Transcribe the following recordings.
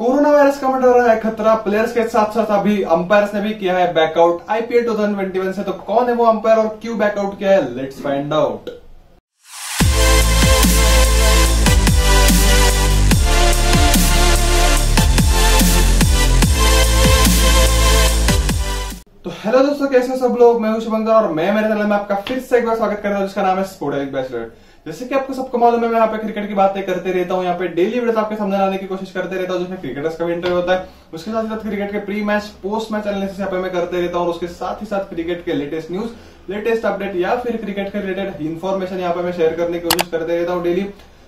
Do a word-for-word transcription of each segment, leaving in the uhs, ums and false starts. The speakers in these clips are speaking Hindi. कोरोना वायरस का मंडरा रहा है खतरा। प्लेयर्स के साथ साथ अभी अंपायर्स ने भी किया है बैकआउट आईपीएल दो हज़ार इक्कीस से। तो कौन है वो अंपायर और क्यों बैकआउट किया है, लेट्स फाइंड आउट। तो हेलो दोस्तों, कैसे हो सब लोग। मैं हूं शुभंकर और मैं मेरे चैनल में आपका फिर से एक बार स्वागत करता हूं, जिसका नाम है स्पोर्टिंग बैचलर। जैसे कि आपको सबको मालूम है, मैं यहाँ पे क्रिकेट की बातें करते रहता हूँ, यहाँ पे डेली वीडियोस आपके सामने लाने की कोशिश करते रहता हूँ, जिसमें क्रिकेटर्स का भी इंटरव्यू होता है, उसके साथ साथ क्रिकेट के pre match post match analysis यहाँ पे मैं करते रहता हूँ, और उसके साथ ही साथ क्रिकेट के लेटेस्ट न्यूज, लेटेस्ट अपडेट या फिर क्रिकेट के रिलेटेड इन्फॉर्मेशन यहाँ पे मैं शेयर करने की कोशिश करते रहता हूँ डेली।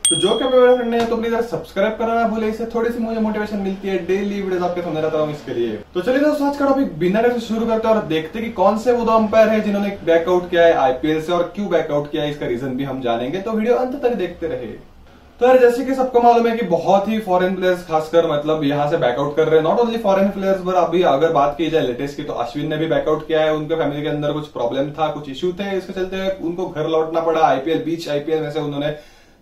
तो जो क्या मेरे फ्रेंड है तो प्लीज सब्सक्राइब करना भूले, इससे थोड़ी सी मुझे मोटिवेशन मिलती है, डेली वीडियोस आपके सामने लाता हूं इसके लिए। तो चलिए दोस्तों, आज का टॉपिक बिना डर से शुरू करते हैं और देखते हैं कि कौन से वो दो अंपायर है जिन्होंने बैकआउट किया है आईपीएल से और क्यों बैकआउट किया है, इसका रीजन भी हम जानेंगे। तो वीडियो अंत तक देखते रहे। तो यार, जैसे कि सबको मालूम है कि बहुत ही फॉरेन प्लेयर्स खासकर मतलब यहाँ से बैकआउट कर रहे हैं। नॉट ओनली फॉरेन प्लेयर्स पर अभी अगर बात की जाए लेटेस्ट की, तो अश्विन ने भी बैकआउट किया है। उनके फैमिली के अंदर कुछ प्रॉब्लम था, कुछ इश्यू थे, इसके चलते उनको घर लौटना पड़ा। आईपीएल बीच आईपीएल में से उन्होंने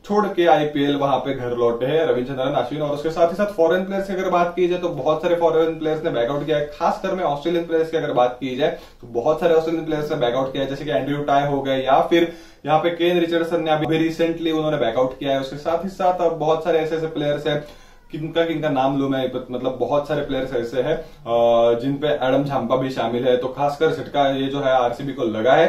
छोड़ के आईपीएल वहां पे घर लौटे हैं रविचंद्रन अश्विन। और उसके साथ ही साथ फॉरेन प्लेयर्स की अगर बात की जाए तो बहुत सारे फॉरेन प्लेयर्स ने बैकआउट किया है। खासकर में ऑस्ट्रेलियन प्लेयर्स की अगर बात की जाए तो बहुत सारे ऑस्ट्रेलियन प्लेयर्स ने बैकआउट किया है, जैसे कि एंड्रयू टाई हो गए या फिर यहाँ पे केन रिचर्डसन ने अभी रिसेंटली उन्होंने बैकआउट किया है। उसके साथ ही साथ अब बहुत सारे ऐसे ऐसे प्लेयर्स है, किनका किनका नाम लू मैं, मतलब बहुत सारे प्लेयर्स ऐसे हैं जिनपे एडम जम्पा भी शामिल है। तो खासकर झटका ये जो है आरसीबी को लगा है,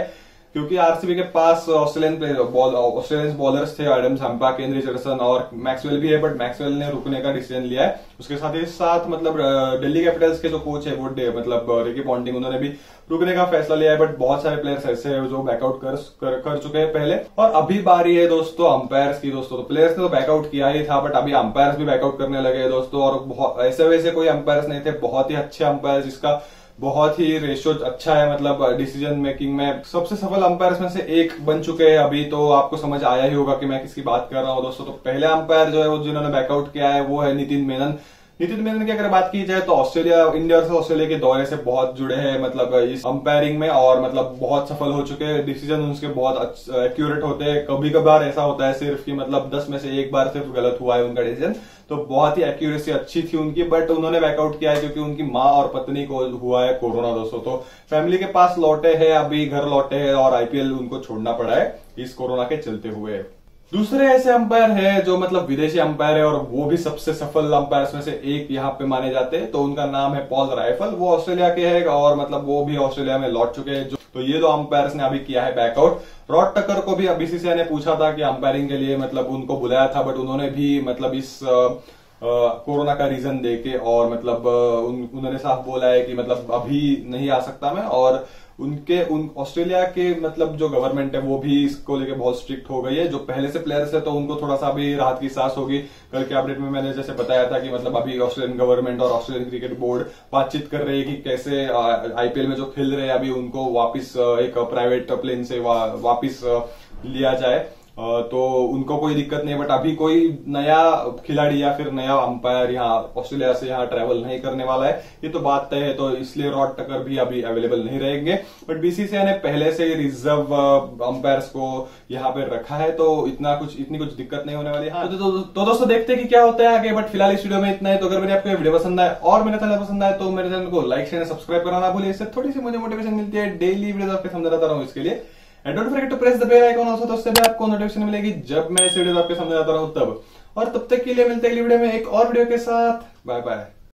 क्योंकि आरसीबी के पास ऑस्ट्रेलियन प्लेयर ऑस्ट्रेलियन बॉलर्स थे एडम जम्पा, केन रिचर्डसन और मैक्सवेल भी है, बट मैक्सवेल ने रुकने का डिसीजन लिया है। उसके साथ ही साथ मतलब दिल्ली कैपिटल्स के जो कोच है वो मतलब रिकी पॉन्टिंग, उन्होंने भी रुकने का फैसला लिया है। बट बहुत सारे प्लेयर्स ऐसे हैं जो बैकआउट कर, कर कर चुके हैं पहले। और अभी बारी है दोस्तों अंपायर्स की। दोस्तों तो प्लेयर्स ने तो बैकआउट किया ही था, बट अभी अंपायर्स भी बैकआउट करने लगे हैं दोस्तों। और ऐसे वैसे कोई अंपायर्स नहीं थे, बहुत ही अच्छे अंपायर्स, जिसका बहुत ही रेशियो अच्छा है, मतलब डिसीजन मेकिंग में सबसे सफल अंपायर्स में से एक बन चुके हैं अभी। तो आपको समझ आया ही होगा कि मैं किसकी बात कर रहा हूँ दोस्तों। तो पहले अंपायर जो है वो जिन्होंने बैकआउट किया है वो है नितिन मेनन। नितिन मेनन की अगर बात की जाए तो ऑस्ट्रेलिया इंडिया और ऑस्ट्रेलिया के दौरे से बहुत जुड़े हैं, मतलब इस अंपायरिंग में, और मतलब बहुत सफल हो चुके हैं। डिसीजन उसके बहुत एक्यूरेट होते हैं। कभी कभार ऐसा होता है सिर्फ कि मतलब दस में से एक बार सिर्फ गलत हुआ है उनका डिसीजन, तो बहुत ही एक्यूरेसी अच्छी थी उनकी। बट उन्होंने बैकआउट किया है क्योंकि उनकी माँ और पत्नी को हुआ है कोरोना दोस्तों। तो फैमिली के पास लौटे हैं, अभी घर लौटे हैं और आईपीएल उनको छोड़ना पड़ा है इस कोरोना के चलते हुए। दूसरे ऐसे अंपायर है जो मतलब विदेशी अंपायर है और वो भी सबसे सफल अंपायर्स में से एक यहाँ पे माने जाते हैं। तो उनका नाम है पॉल राइफल। वो ऑस्ट्रेलिया के है और मतलब वो भी ऑस्ट्रेलिया में लौट चुके हैं। तो ये दो अंपायर्स ने अभी किया है बैकआउट। रॉड टकर को भी बीसीसीआई ने पूछा था कि अंपायरिंग के लिए मतलब उनको बुलाया था, बट उन्होंने भी मतलब इस आ, आ, कोरोना का रीजन देके और मतलब उन, उन्होंने साफ बोला है कि मतलब अभी नहीं आ सकता मैं। और उनके उन ऑस्ट्रेलिया के मतलब जो गवर्नमेंट है वो भी इसको लेके बहुत स्ट्रिक्ट हो गई है। जो पहले से प्लेयर्स है तो उनको थोड़ा सा भी राहत की सांस होगी। कल के अपडेट में मैंने जैसे बताया था कि मतलब अभी ऑस्ट्रेलियन गवर्नमेंट और ऑस्ट्रेलियन क्रिकेट बोर्ड बातचीत कर रही है कि कैसे आईपीएल में जो खेल रहे हैं अभी उनको वापिस एक प्राइवेट प्लेन से वा, वापिस लिया जाए, तो उनको कोई दिक्कत नहीं। बट अभी कोई नया खिलाड़ी या फिर नया अंपायर यहाँ ऑस्ट्रेलिया से यहाँ ट्रैवल नहीं करने वाला है, ये तो बात तय है। तो इसलिए रॉड टकर भी अभी अवेलेबल नहीं रहेंगे। बट बीसीसीआई ने पहले से रिजर्व अंपायर्स को यहाँ पे रखा है, तो इतना कुछ इतनी कुछ दिक्कत नहीं होने वाली। हाँ तो, तो, तो दोस्तों देखते हैं कि क्या होता है आगे। बट फिलहाल इस वीडियो में इतना है। तो अगर मेरी आपको वीडियो पसंद आए और मेरा चैनल पसंद आए तो मेरे चैनल को लाइक शेयर सब्सक्राइब करना भूलिए, इससे थोड़ी सी मुझे मोटिवेशन मिलती है, डेली वीडियो आपके सामने लाता हूँ इसके लिए। And don't forget to press the bell icon also, तो उससे भी आपको नोटिफिकेशन मिलेगी जब मैं इस वीडियो आपके सामने आता रहूं तब। और तब तक के लिए मिलते हैं अगली वीडियो में एक और वीडियो के साथ। Bye bye.